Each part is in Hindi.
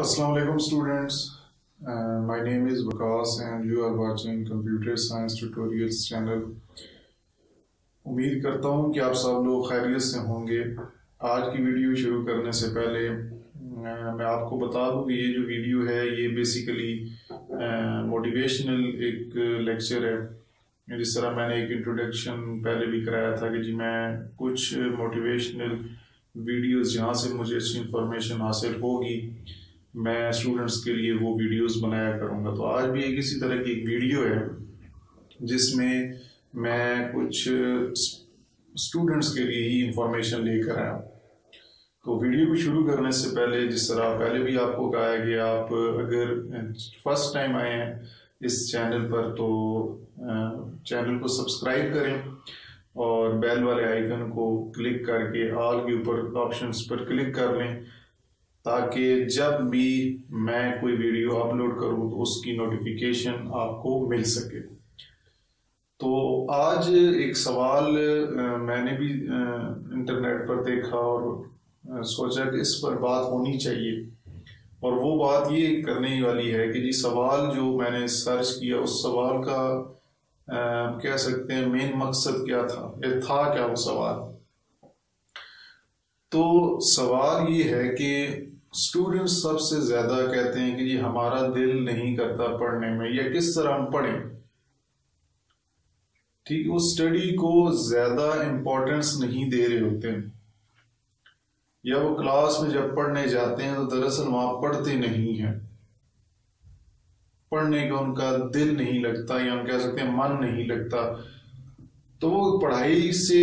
Assalamu alaikum students, my name is Waqas and you are watching Computer Science Tutorials channel। उम्मीद करता हूँ कि आप सब लोग खैरियत से होंगे। आज की वीडियो शुरू करने से पहले मैं आपको बता दूँ कि ये जो वीडियो है ये बेसिकली मोटिवेशनल एक लेक्चर है। जिस तरह मैंने एक इंट्रोडक्शन पहले भी कराया था कि जी मैं कुछ मोटिवेशनल वीडियोस जहाँ से मुझे अच्छी इन्फॉर्मेशन हासिल होगी मैं स्टूडेंट्स के लिए वो वीडियोस बनाया करूँगा। तो आज भी एक इसी तरह की एक वीडियो है जिसमें मैं कुछ स्टूडेंट्स के लिए ही इंफॉर्मेशन लेकर आया हूँ। तो वीडियो को शुरू करने से पहले जिस तरह पहले भी आपको कहा है कि आप अगर फर्स्ट टाइम आए हैं इस चैनल पर तो चैनल को सब्सक्राइब करें और बेल वाले आइकन को क्लिक करके ऑल के ऊपर ऑप्शंस पर क्लिक कर लें ताकि जब भी मैं कोई वीडियो अपलोड करूं तो उसकी नोटिफिकेशन आपको मिल सके। तो आज एक सवाल मैंने भी इंटरनेट पर देखा और सोचा कि इस पर बात होनी चाहिए और वो बात ये करने वाली है कि जी सवाल जो मैंने सर्च किया उस सवाल का कह सकते हैं मेन मकसद क्या था, ये था क्या वो सवाल। तो सवाल ये है कि स्टूडेंट्स सबसे ज्यादा कहते हैं कि जी हमारा दिल नहीं करता पढ़ने में या किस तरह हम पढ़ें। ठीक, वो स्टडी को ज्यादा इम्पोर्टेंस नहीं दे रहे होते हैं या वो क्लास में जब पढ़ने जाते हैं तो दरअसल वहां पढ़ते नहीं हैं, पढ़ने का उनका दिल नहीं लगता या हम कह सकते हैं मन नहीं लगता। तो वो पढ़ाई से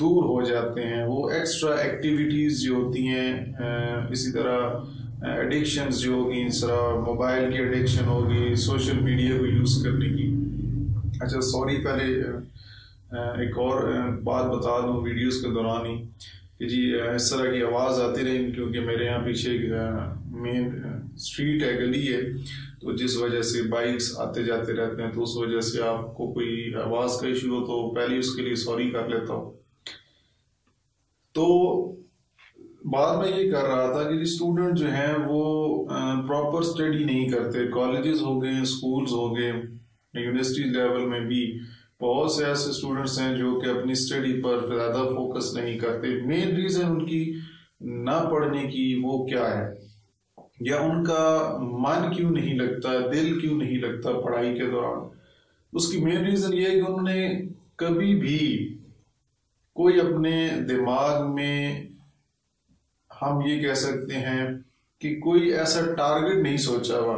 दूर हो जाते हैं, वो एक्स्ट्रा एक्टिविटीज़ जो होती हैं, इसी तरह एडिक्शंस जो होगी, इस तरह मोबाइल की एडिक्शन होगी, सोशल मीडिया को यूज़ करने की। अच्छा सॉरी, पहले एक और बात बता दूँ वीडियोस के दौरान ही कि जी इस तरह की आवाज़ आती रहेगी क्योंकि मेरे यहाँ पीछे मेन स्ट्रीट है, गली है, तो जिस वजह से बाइक्स आते जाते रहते हैं। तो उस वजह से आपको कोई आवाज़ का इशू हो तो पहले उसके लिए सॉरी कर लेता हूँ। तो बाद में ये कर रहा था कि स्टूडेंट जो हैं वो प्रॉपर स्टडी नहीं करते। कॉलेजेस हो गए, स्कूल्स हो गए, यूनिवर्सिटी लेवल में भी बहुत से ऐसे स्टूडेंट्स हैं जो कि अपनी स्टडी पर ज़्यादा फोकस नहीं करते। मेन रीज़न उनकी ना पढ़ने की वो क्या है या उनका मन क्यों नहीं लगता, दिल क्यों नहीं लगता पढ़ाई के दौरान, उसकी मेन रीज़न ये है कि उन्होंने कभी भी कोई अपने दिमाग में, हम ये कह सकते हैं कि कोई ऐसा टारगेट नहीं सोचा हुआ,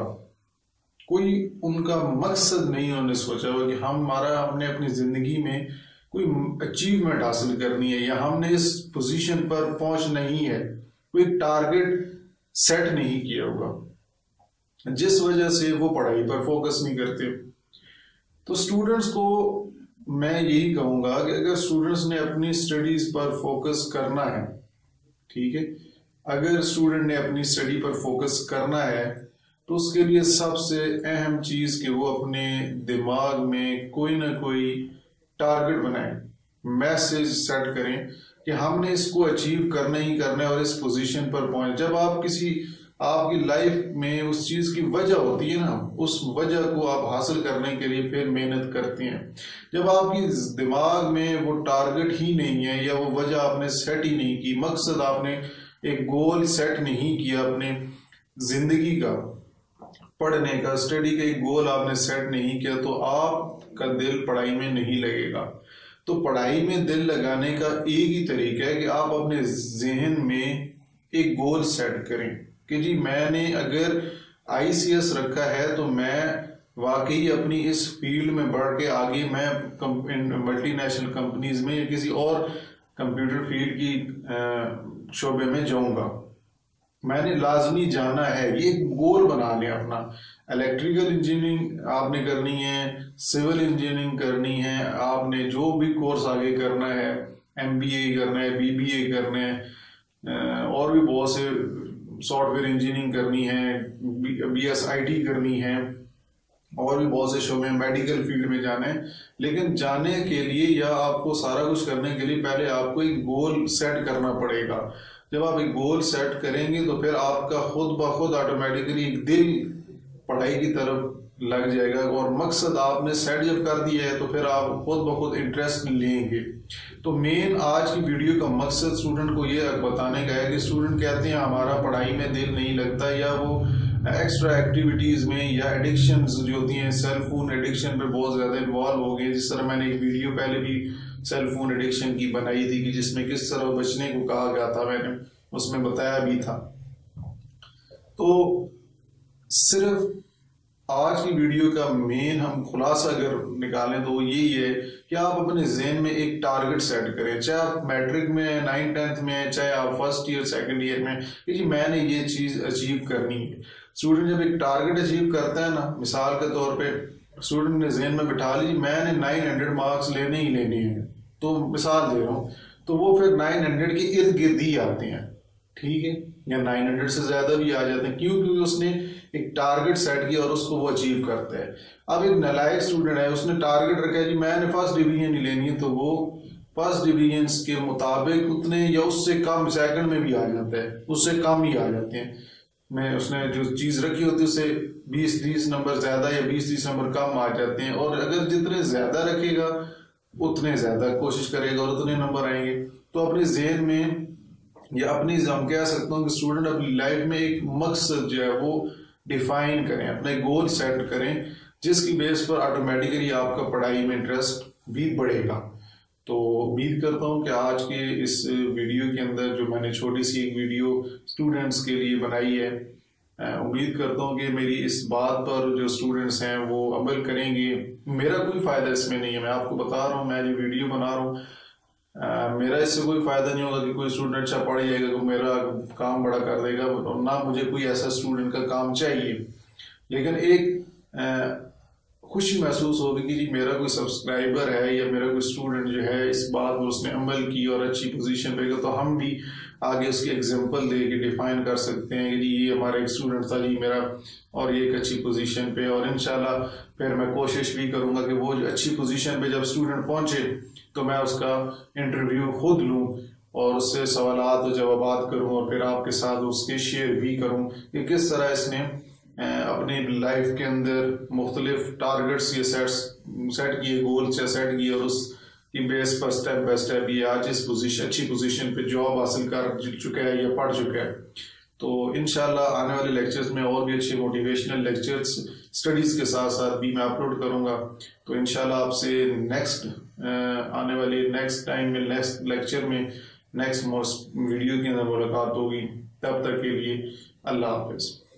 कोई उनका मकसद नहीं उन्होंने सोचा हुआ कि हमने अपनी ज़िंदगी में कोई अचीवमेंट हासिल करनी है या हमने इस पोजीशन पर पहुंचना ही है, कोई टारगेट सेट नहीं किया हुआ, जिस वजह से वो पढ़ाई पर फोकस नहीं करते। तो स्टूडेंट्स को मैं यही कहूँगा कि अगर स्टूडेंट्स ने अपनी स्टडीज़ पर फोकस करना है, ठीक है, अगर स्टूडेंट ने अपनी स्टडी पर फोकस करना है तो उसके लिए सबसे अहम चीज़ कि वो अपने दिमाग में कोई ना कोई टारगेट बनाए, मैसेज सेट करें कि हमने इसको अचीव करना ही करना है और इस पोजीशन पर पहुँच। जब आप आपकी लाइफ में उस चीज़ की वजह होती है ना, उस वजह को आप हासिल करने के लिए फिर मेहनत करते हैं। जब आपकी दिमाग में वो टारगेट ही नहीं है या वो वजह आपने सेट ही नहीं की, मकसद आपने एक गोल सेट नहीं किया अपने ज़िंदगी का, पढ़ने का, स्टडी का एक गोल आपने सेट नहीं किया तो आपका दिल पढ़ाई में नहीं लगेगा। तो पढ़ाई में दिल लगाने का एक ही तरीका है कि आप अपने जहन में एक गोल सेट करें कि जी मैंने अगर ICS रखा है तो मैं वाकई अपनी इस फील्ड में बढ़ के आगे मैं मल्टीनेशनल कंपनीज में या किसी और कंप्यूटर फील्ड की शोबे में जाऊंगा, मैंने लाजमी जाना है। ये गोल बना लें अपना। इलेक्ट्रिकल इंजीनियरिंग आपने करनी है, सिविल इंजीनियरिंग करनी है, आपने जो भी कोर्स आगे करना है, MBA करना है, BBA करना है, और भी बहुत से सॉफ्टवेयर इंजीनियरिंग करनी है, BSIT करनी है, और भी बहुत से शोबे मेडिकल फील्ड में जाना है। लेकिन जाने के लिए या आपको सारा कुछ करने के लिए पहले आपको एक गोल सेट करना पड़ेगा। जब आप एक गोल सेट करेंगे तो फिर आपका खुद ब खुद ऑटोमेटिकली एक दिल पढ़ाई की तरफ लग जाएगा और मकसद आपने सेट जब कर दिया है तो फिर आप खुद ब खुद इंटरेस्ट लेंगे। तो मेन आज की वीडियो का मकसद स्टूडेंट को ये बताने का है कि स्टूडेंट कहते हैं हमारा पढ़ाई में दिल नहीं लगता, या वो एक्स्ट्रा एक्टिविटीज़ में या एडिक्शन जो होती हैं, सेलफोन एडिक्शन पे बहुत ज़्यादा इन्वॉल्व हो गए। जिस तरह मैंने एक वीडियो पहले भी सेलफोन एडिक्शन की बनाई थी कि जिसमें किस तरह बचने को कहा गया था, मैंने उसमें बताया भी था। तो सिर्फ आज की वीडियो का मेन हम खुलासा अगर निकालें तो यही है कि आप अपने जहन में एक टारगेट सेट करें, चाहे आप मैट्रिक में 9th 10th में, चाहे आप फर्स्ट ईयर 2nd ईयर में, कि जी मैंने ये चीज़ अचीव करनी है। स्टूडेंट जब एक टारगेट अचीव करता है ना, मिसाल के तौर पे स्टूडेंट ने जहन में बिठा ली मैंने 900 मार्क्स लेने ही लेने हैं, तो मिसाल दे रहा हूँ, तो वो फिर 900 के इर्द गिर्द ही आते हैं, ठीक है, या 900 से ज़्यादा भी आ जाते हैं। क्यों? क्योंकि उसने एक टारगेट सेट किया और उसको वो अचीव करता है। अब एक नालायक स्टूडेंट है, उसने टारगेट रखा है कि मैंने फर्स्ट डिवीजन ही लेनी है, तो वो फर्स्ट डिवीजन के मुताबिक उतने या उससे कम सेकंड में भी आ जाता है, उससे कम ही आ जाते हैं। मैं उसने जो चीज़ रखी होती है उससे 20-30 नंबर ज़्यादा या 20-30 नंबर कम आ जाते हैं। और अगर जितने ज़्यादा रखेगा उतने ज़्यादा कोशिश करेगा और उतने नंबर आएंगे। तो अपने जहन में या अपनी हम कह सकता हूँ कि स्टूडेंट अपनी लाइफ में एक मकसद जो है वो डिफाइन करें, अपने गोल सेट करें, जिसकी बेस पर ऑटोमेटिकली आपका पढ़ाई में इंटरेस्ट भी बढ़ेगा। तो उम्मीद करता हूँ कि आज के इस वीडियो के अंदर जो मैंने छोटी सी एक वीडियो स्टूडेंट्स के लिए बनाई है, उम्मीद करता हूँ कि मेरी इस बात पर जो स्टूडेंट्स हैं वो अमल करेंगे। मेरा कोई फ़ायदा इसमें नहीं है, मैं आपको बता रहा हूँ, मैं जो वीडियो बना रहा हूँ मेरा इससे कोई फ़ायदा नहीं होगा कि कोई स्टूडेंट अच्छा पढ़ जाएगा तो मेरा काम बड़ा कर देगा, और ना मुझे कोई ऐसा स्टूडेंट का काम चाहिए। लेकिन एक खुशी महसूस होगी कि जी मेरा कोई सब्सक्राइबर है या मेरा कोई स्टूडेंट जो है इस बात पर उसने अमल की और अच्छी पोजीशन पे गया, तो हम भी आगे उसकी एग्जांपल दे के डिफाइन कर सकते हैं कि जी ये हमारा एक स्टूडेंट था जी मेरा, और ये एक अच्छी पोजीशन पे, और इंशाल्लाह फिर मैं कोशिश भी करूँगा कि वो जो अच्छी पोजीशन पे जब स्टूडेंट पहुँचे तो मैं उसका इंटरव्यू खुद लूँ और उससे सवालात और जवाबात करूँ और फिर आपके साथ उसके शेयर भी करूँ कि किस तरह इसने अपनी लाइफ के अंदर मुख्तलिफ टारगेट्स ये सेट किए, गोल्स या सेट किए, और उसकी बेस पर स्टेप बाई स्टेप ये आज इस पोजीशन अच्छी पोजीशन पे जॉब हासिल कर चुका है या पढ़ चुका है। तो इंशाल्लाह आने वाले लेक्चर्स में और भी अच्छे मोटिवेशनल लेक्चर्स स्टडीज़ के साथ साथ भी मैं अपलोड करूँगा। तो इंशाल्लाह आपसे नेक्स्ट आने वाले नेक्स्ट टाइम में, नेक्स्ट लेक्चर में, नेक्स्ट वीडियो के अंदर मुलाकात होगी। तब तक के लिए अल्लाह हाफिज़।